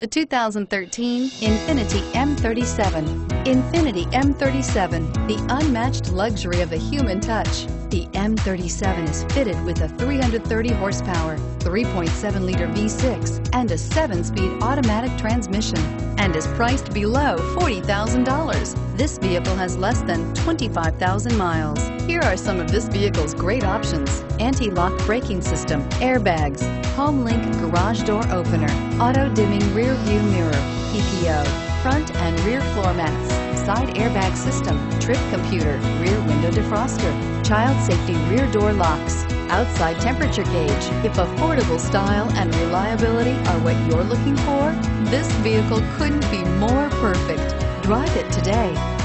The 2013 Infiniti M37. Infiniti M37, the unmatched luxury of the human touch. The M37 is fitted with a 330 horsepower, 3.7-liter V6, and a 7-speed automatic transmission, and is priced below $40,000. This vehicle has less than 25,000 miles. Here are some of this vehicle's great options: anti-lock braking system, airbags, HomeLink garage door opener, auto-dimming rear view mirror, PPO, front and rear floor mats, side airbag system, trip computer, rear window defroster, child safety rear door locks, outside temperature gauge. If affordable style and reliability are what you're looking for, this vehicle couldn't be more perfect. Drive it today.